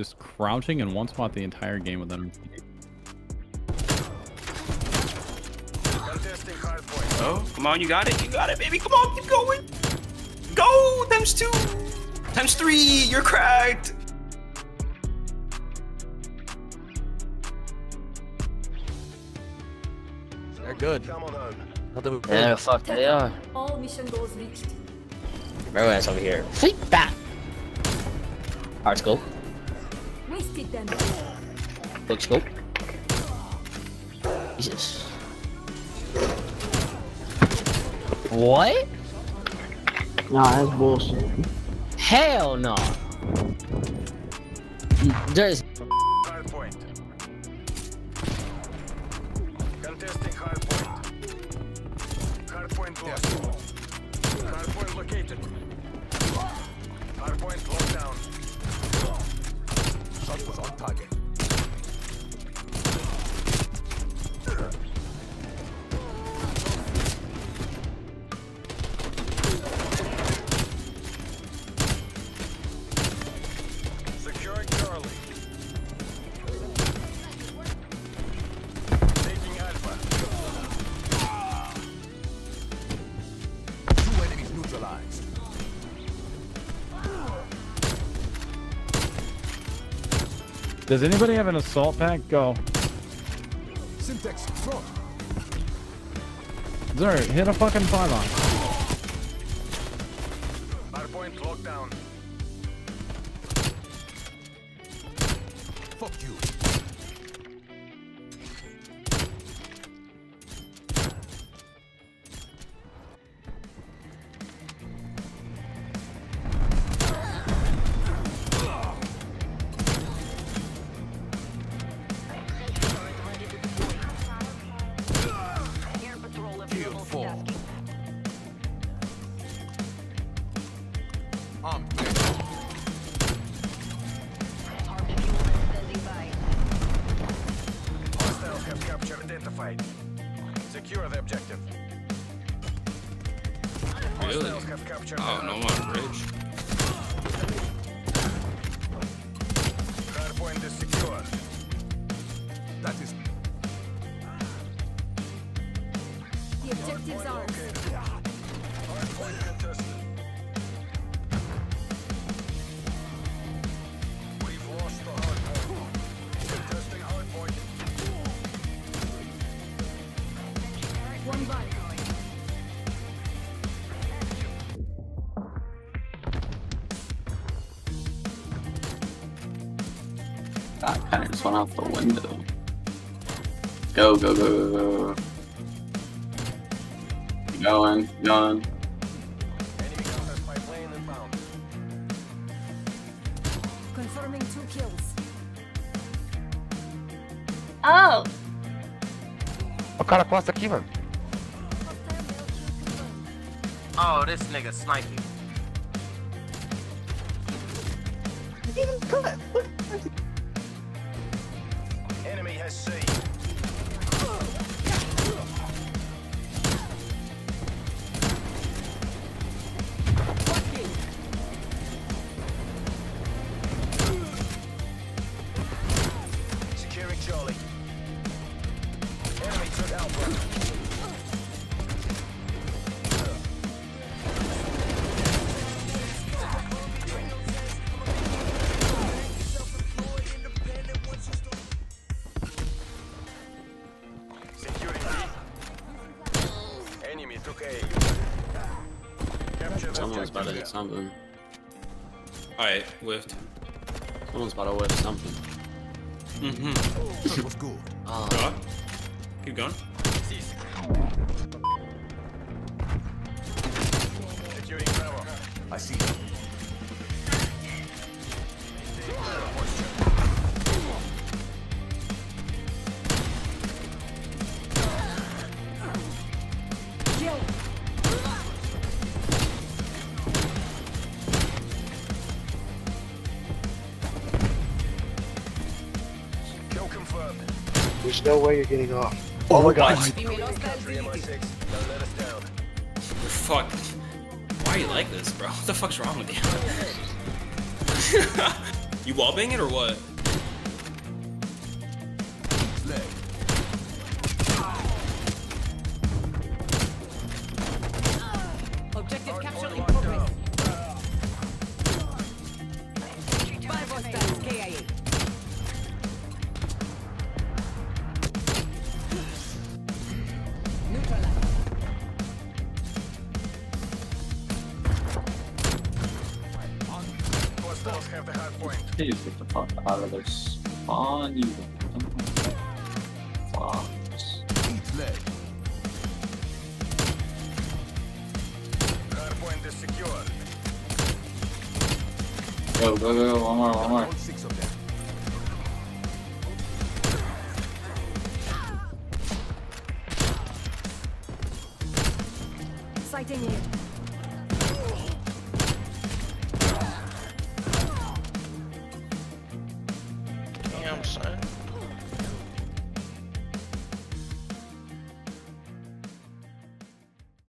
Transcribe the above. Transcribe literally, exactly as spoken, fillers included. just crouching in one spot the entire game with them. Oh, come on, you got it, you got it, baby. Come on, keep going. Go, times two, times three, you're cracked. They're good. Yeah, fuck, they are. All mission goals reached. Everyone's over here. Fleet back. Hard scope. Wasted them. Quick scope. Jesus. What? Nah, that's bullshit. Hell no. There's. Hard point. Contesting hard point. Hard point lost. Hard point located. Hard point locked down. Shot was on target. Does anybody have an assault pack? Go. Syntax, throw. Zerg, hit a fucking five on. Hard point locked down. Fuck you. Secure the objective. Really? Oh, no one bridge. Hard point is secure. That is. The objectives are. Hard point contested. We've lost the hard point. Contesting hard point. One body going. That kind of just went out the window. Go, go, go, go, go. Going, going. Enemy contact by plane inbound. Confirming two kills. Oh! O cara costa aqui, mano. Oh, this nigga sniping. Enemy has C. Securing Charlie. Enemy took Alpha. Someone's about to hit something. Alright, whiffed. Someone's about to whiff something. Mm-hmm. Oh. Go up. Keep going. I see. There's no way you're getting off. Oh, oh my god. Fuck. Why are you like this, bro? What the fuck's wrong with you? You wallbang it or what? Objective capture in progress. Five hostiles K I A. Have the hard point. Please get the fuck out of this spawn, you fucks. Hard point is secure. Go, go, go, one more, one more. Six of them. Sighting you. I'm sorry.